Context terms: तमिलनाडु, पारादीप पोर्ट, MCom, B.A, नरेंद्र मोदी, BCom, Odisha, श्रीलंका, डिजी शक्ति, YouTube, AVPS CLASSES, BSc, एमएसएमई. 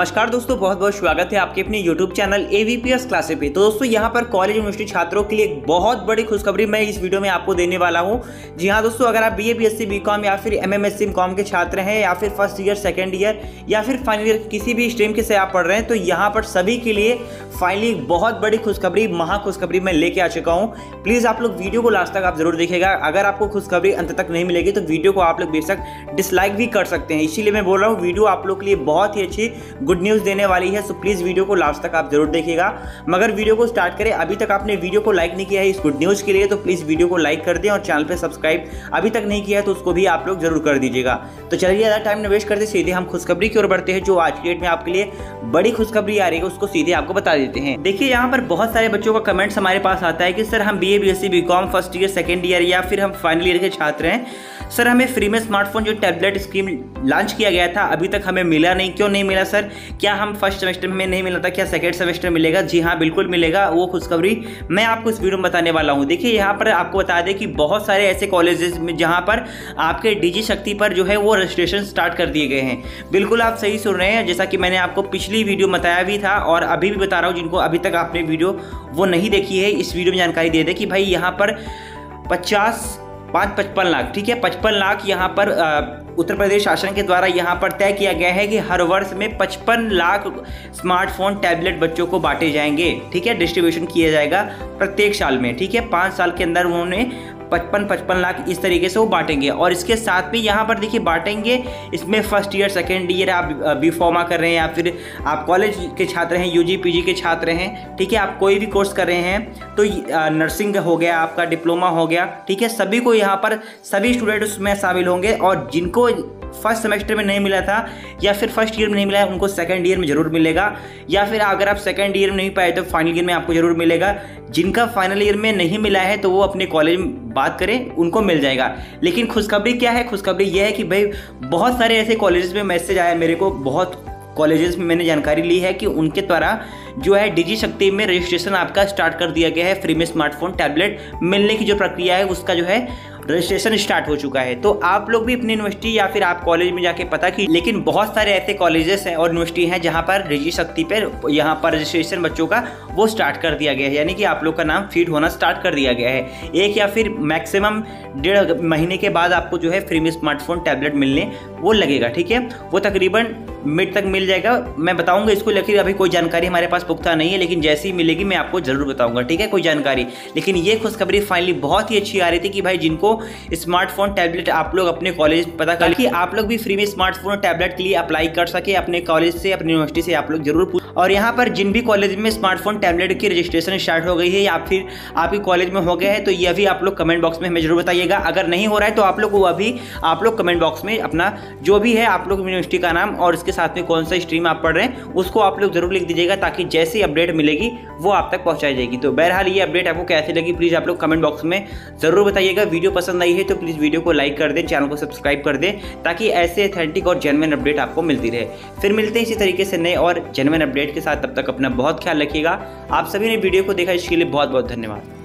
नमस्कार दोस्तों, बहुत बहुत स्वागत है आपके अपने YouTube चैनल AVPS क्लासेस पे। तो दोस्तों यहाँ पर कॉलेज यूनिवर्सिटी छात्रों के लिए एक बहुत बड़ी खुशखबरी मैं इस वीडियो में आपको देने वाला हूँ। जी हाँ दोस्तों, अगर आप BA BSc BCom या फिर MMSc MCom के छात्र हैं या फिर फर्स्ट ईयर, सेकेंड ईयर या फिर फाइनल ईयर किसी भी स्ट्रीम के से आप पढ़ रहे हैं, तो यहाँ पर सभी के लिए फाइनली बहुत बड़ी खुशखबरी, महाखुशखबरी मैं लेके आ चुका हूँ। प्लीज़ आप लोग वीडियो को लास्ट तक आप जरूर देखिएगा। अगर आपको खुशखबरी अंत तक नहीं मिलेगी तो वीडियो को आप लोग बेशक डिसलाइक भी कर सकते हैं। इसीलिए मैं बोल रहा हूँ, वीडियो आप लोग के लिए बहुत ही अच्छी गुड न्यूज़ देने वाली है। सो प्लीज़ वीडियो को लास्ट तक आप जरूर देखिएगा। मगर वीडियो को स्टार्ट करें, अभी तक आपने वीडियो को लाइक नहीं किया है इस गुड न्यूज़ के लिए तो प्लीज़ वीडियो को लाइक कर दें, और चैनल पे सब्सक्राइब अभी तक नहीं किया है तो उसको भी आप लोग जरूर कर दीजिएगा। तो चलिए ज़्यादा टाइम न वेस्ट करते, सीधे हम खुशखबरी की ओर बढ़ते हैं। जो आज की डेट में आपके लिए बड़ी खुशखबरी आ रही है उसको सीधे आपको बता देते हैं। देखिए यहाँ पर बहुत सारे बच्चों का कमेंट्स हमारे पास आता है कि सर हम BA BSc BCom first year, second year या फिर हम फाइनल ईयर के छात्र हैं, सर हमें फ्री में स्मार्टफोन जो टैबलेट स्कीम लॉन्च किया गया था अभी तक हमें मिला नहीं, क्यों नहीं मिला सर? क्या हम फर्स्ट सेमेस्टर में नहीं मिला था, क्या सेकंड सेमेस्टर मिलेगा? जी हाँ बिल्कुल मिलेगा। वो खुशखबरी मैं आपको इस वीडियो में बताने वाला हूँ। देखिए यहाँ पर आपको बता दें कि बहुत सारे ऐसे कॉलेजेस में जहाँ पर आपके डिजी शक्ति पर जो है वो रजिस्ट्रेशन स्टार्ट कर दिए गए हैं। बिल्कुल आप सही सुन रहे हैं, जैसा कि मैंने आपको पिछली वीडियो बताया भी था और अभी भी बता रहा हूँ। जिनको अभी तक आपने वीडियो वो नहीं देखी है, इस वीडियो में जानकारी दे दें कि भाई यहाँ पर 55 लाख, ठीक है 55 लाख यहाँ पर उत्तर प्रदेश शासन के द्वारा यहाँ पर तय किया गया है कि हर वर्ष में 55 लाख स्मार्टफोन टैबलेट बच्चों को बांटे जाएंगे, ठीक है, डिस्ट्रीब्यूशन किया जाएगा प्रत्येक साल में, ठीक है। 5 साल के अंदर उन्होंने 55 लाख इस तरीके से वो बांटेंगे। और इसके साथ में यहाँ पर देखिए बांटेंगे, इसमें फर्स्ट ईयर, सेकेंड ईयर, आप बी फॉर्मा कर रहे हैं या फिर आप कॉलेज के छात्र हैं, यूजी पीजी के छात्र हैं, ठीक है, आप कोई भी कोर्स कर रहे हैं तो नर्सिंग हो गया, आपका डिप्लोमा हो गया, ठीक है, सभी को यहाँ पर सभी स्टूडेंट उसमें शामिल होंगे। और जिनको फर्स्ट सेमेस्टर में नहीं मिला था या फिर फर्स्ट ईयर में नहीं मिला है उनको सेकंड ईयर में जरूर मिलेगा, या फिर अगर आप सेकंड ईयर में नहीं पाए तो फाइनल ईयर में आपको जरूर मिलेगा। जिनका फाइनल ईयर में नहीं मिला है तो वो अपने कॉलेज में बात करें, उनको मिल जाएगा। लेकिन खुशखबरी क्या है? खुशखबरी यह है कि भाई बहुत सारे ऐसे कॉलेजेस में मैसेज आया मेरे को, बहुत कॉलेजेस में मैंने जानकारी ली है कि उनके द्वारा जो है डिजी शक्ति में रजिस्ट्रेशन आपका स्टार्ट कर दिया गया है। फ्री में स्मार्टफोन टैबलेट मिलने की जो प्रक्रिया है उसका जो है रजिस्ट्रेशन स्टार्ट हो चुका है। तो आप लोग भी अपनी यूनिवर्सिटी या फिर आप कॉलेज में जाके पता की, लेकिन बहुत सारे ऐसे कॉलेजेस हैं और यूनिवर्सिटी हैं जहां पर डिजी शक्ति पर यहाँ पर रजिस्ट्रेशन बच्चों का वो स्टार्ट कर दिया गया है, यानी कि आप लोग का नाम फीड होना स्टार्ट कर दिया गया है। एक या फिर मैक्सिमम 1.5 महीने के बाद आपको जो है फ्री में स्मार्टफोन टैबलेट मिलने वो लगेगा, ठीक है, वो तकरीबन मिड तक मिल जाएगा। मैं बताऊंगा इसको, लेकिन अभी कोई जानकारी हमारे पास पुख्ता नहीं है, लेकिन जैसे ही मिलेगी मैं आपको जरूर बताऊंगा, ठीक है, कोई जानकारी। लेकिन ये खुशखबरी फाइनली बहुत ही अच्छी आ रही थी कि भाई जिनको स्मार्टफोन टैबलेट आप लोग अपने कॉलेज पता कर कि आप लोग भी फ्री में स्मार्टफोन टैबलेट के लिए अप्लाई कर सके, अपने कॉलेज से, अपनी यूनिवर्सिटी से आप लोग जरूर। और यहाँ पर जिन भी कॉलेज में स्मार्टफोन टैबलेट की रजिस्ट्रेशन स्टार्ट हो गई है या फिर आपके कॉलेज में हो गया है तो यह भी आप लोग कमेंट बॉक्स में हमें जरूर बताइएगा। अगर नहीं हो रहा है तो आप लोग अभी आप लोग कमेंट बॉक्स में अपना जो भी है आप लोग यूनिवर्सिटी का नाम और इसके साथ में कौन सा स्ट्रीम आप पढ़ रहे हैं उसको आप लोग जरूर लिख दीजिएगा, ताकि जैसी अपडेट मिलेगी वो आप तक पहुंचाई जाएगी। तो बहरहाल ये अपडेट आपको कैसी लगी प्लीज़ आप लोग कमेंट बॉक्स में जरूर बताइएगा। वीडियो पसंद आई है तो प्लीज़ वीडियो को लाइक कर दें, चैनल को सब्सक्राइब कर दें, ताकि ऐसे ऑथेंटिक और जेन्युइन अपडेट आपको मिलती रहे। फिर मिलते हैं इसी तरीके से नए और जेन्युइन अपडेट के साथ, तब तक अपना बहुत ख्याल रखिएगा। आप सभी ने वीडियो को देखा, इसके लिए बहुत बहुत धन्यवाद।